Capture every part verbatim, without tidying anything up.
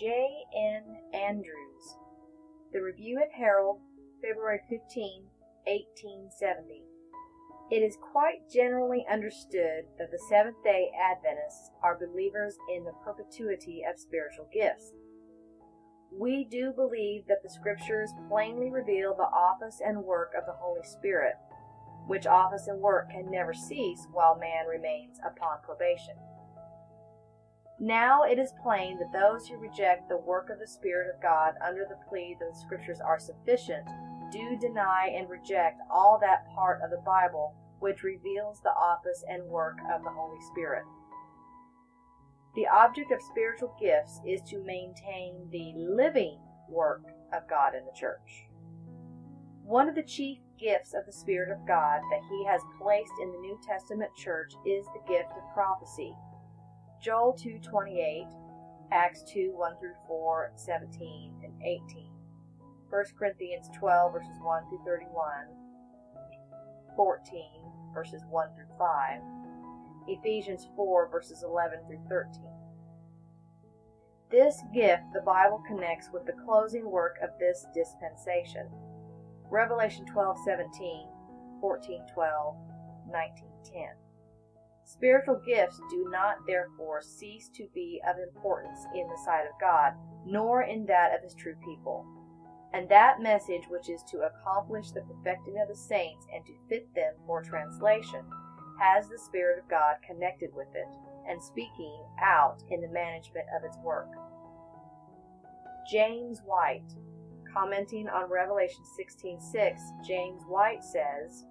J N Andrews, The Review and Herald, February fifteenth, eighteen seventy. It is quite generally understood that the Seventh-day Adventists are believers in the perpetuity of spiritual gifts. We do believe that the Scriptures plainly reveal the office and work of the Holy Spirit, which office and work can never cease while man remains upon probation. Now it is plain that those who reject the work of the Spirit of God under the plea that the Scriptures are sufficient do deny and reject all that part of the Bible which reveals the office and work of the Holy Spirit. The object of spiritual gifts is to maintain the living work of God in the church. One of the chief gifts of the Spirit of God that He has placed in the New Testament church is the gift of prophecy. Joel two twenty-eight, Acts two one through four, seventeen and eighteen, First Corinthians twelve, verses one through thirty-one, fourteen, verses one through five, Ephesians four, verses eleven through thirteen. This gift the Bible connects with the closing work of this dispensation. Revelation twelve seventeen, fourteen twelve, nineteen ten. Spiritual gifts do not therefore cease to be of importance in the sight of God, nor in that of His true people. And that message which is to accomplish the perfecting of the saints and to fit them for translation has the Spirit of God connected with it and speaking out in the management of its work. James White, commenting on Revelation sixteen six, James White says,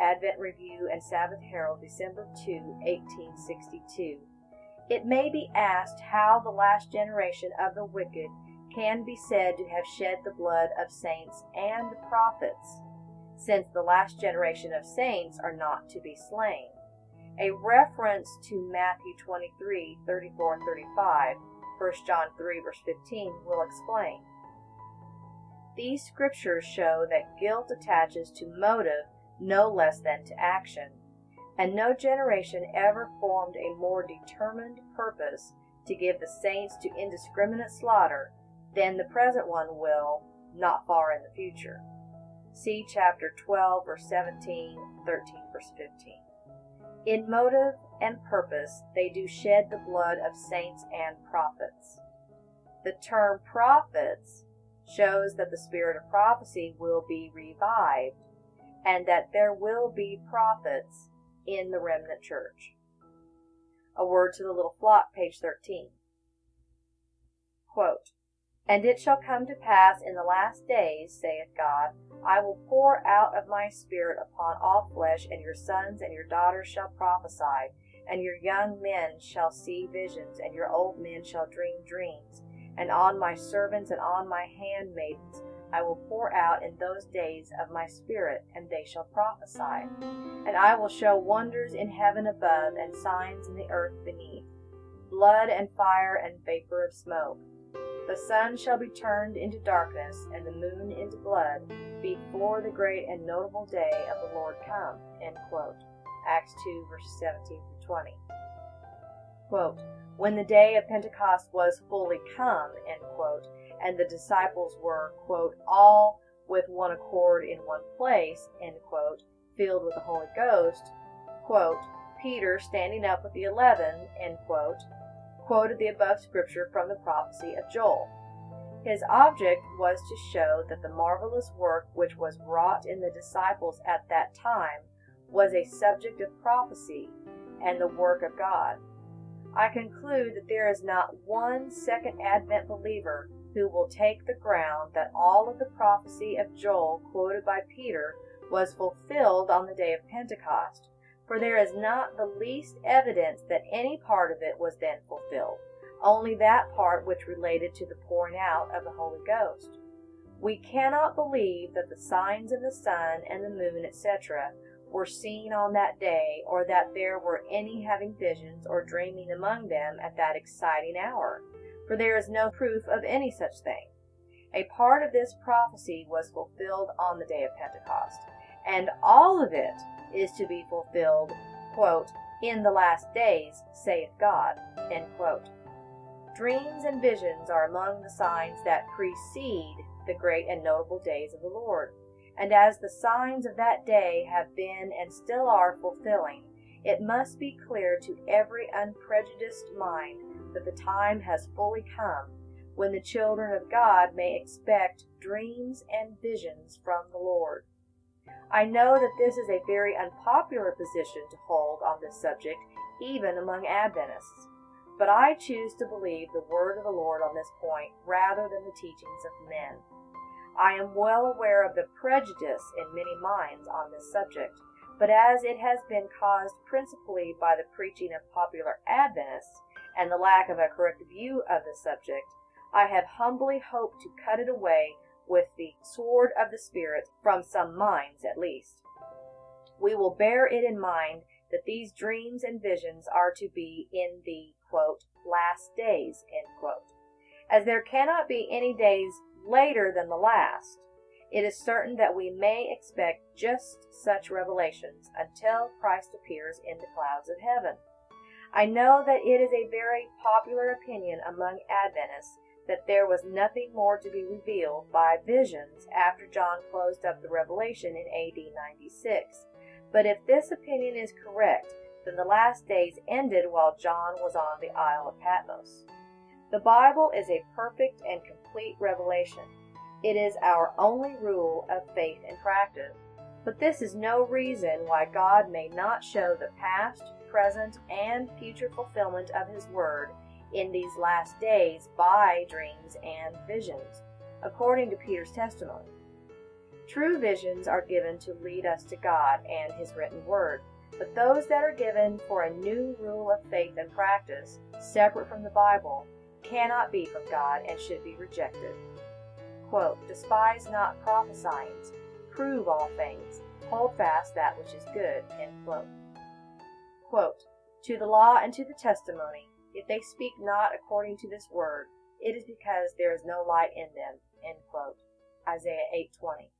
Advent Review and Sabbath Herald, December second, eighteen sixty-two. It may be asked how the last generation of the wicked can be said to have shed the blood of saints and prophets, since the last generation of saints are not to be slain. A reference to Matthew twenty-three, thirty-four and thirty-five, First John three, verse fifteen, will explain. These scriptures show that guilt attaches to motive no less than to action, and no generation ever formed a more determined purpose to give the saints to indiscriminate slaughter than the present one will, not far in the future. See chapter twelve, verse seventeen, thirteen, verse fifteen. In motive and purpose, they do shed the blood of saints and prophets. The term prophets shows that the spirit of prophecy will be revived, and that there will be prophets in the remnant church. A Word to the Little Flock, page thirteen. Quote, And it shall come to pass in the last days, saith God, I will pour out of my Spirit upon all flesh, and your sons and your daughters shall prophesy, and your young men shall see visions, and your old men shall dream dreams. And on my servants and on my handmaidens I will pour out in those days of my Spirit, and they shall prophesy. And I will show wonders in heaven above, and signs in the earth beneath, blood and fire and vapor of smoke. The sun shall be turned into darkness, and the moon into blood, before the great and notable day of the Lord come. End quote. Acts two, verses seventeen through twenty. Quote, When the day of Pentecost was fully come, end quote, and the disciples were, quote, all with one accord in one place, end quote, filled with the Holy Ghost, quote, Peter, standing up with the eleven, end quote, quoted the above scripture from the prophecy of Joel. His object was to show that the marvelous work which was wrought in the disciples at that time was a subject of prophecy and the work of God. I conclude that there is not one Second Advent believer who will take the ground that all of the prophecy of Joel quoted by Peter was fulfilled on the day of Pentecost, for there is not the least evidence that any part of it was then fulfilled, only that part which related to the pouring out of the Holy Ghost. We cannot believe that the signs of the sun and the moon, et cetera, were seen on that day, or that there were any having visions or dreaming among them at that exciting hour, for there is no proof of any such thing. A part of this prophecy was fulfilled on the day of Pentecost, and all of it is to be fulfilled, quote, in the last days, saith God, end quote. Dreams and visions are among the signs that precede the great and notable days of the Lord. And as the signs of that day have been and still are fulfilling, it must be clear to every unprejudiced mind that the time has fully come when the children of God may expect dreams and visions from the Lord. I know that this is a very unpopular position to hold on this subject, even among Adventists, but I choose to believe the word of the Lord on this point rather than the teachings of men. I am well aware of the prejudice in many minds on this subject, but as it has been caused principally by the preaching of popular Adventists and the lack of a correct view of the subject, I have humbly hoped to cut it away with the sword of the Spirit from some minds at least. We will bear it in mind that these dreams and visions are to be in the, quote, last days, end quote, as there cannot be any days later than the last. It is certain that we may expect just such revelations until Christ appears in the clouds of heaven. I know that it is a very popular opinion among Adventists that there was nothing more to be revealed by visions after John closed up the Revelation in A D ninety-six. But if this opinion is correct, then the last days ended while John was on the Isle of Patmos. The Bible is a perfect and complete revelation. It is our only rule of faith and practice. But this is no reason why God may not show the past, present, and future fulfillment of His Word in these last days by dreams and visions, according to Peter's testimony. True visions are given to lead us to God and His written Word, but those that are given for a new rule of faith and practice, separate from the Bible, cannot be from God and should be rejected. Quote, despise not prophesying, prove all things, hold fast that which is good, end quote. Quote, to the law and to the testimony, if they speak not according to this word, it is because there is no light in them, end quote. Isaiah eight twenty.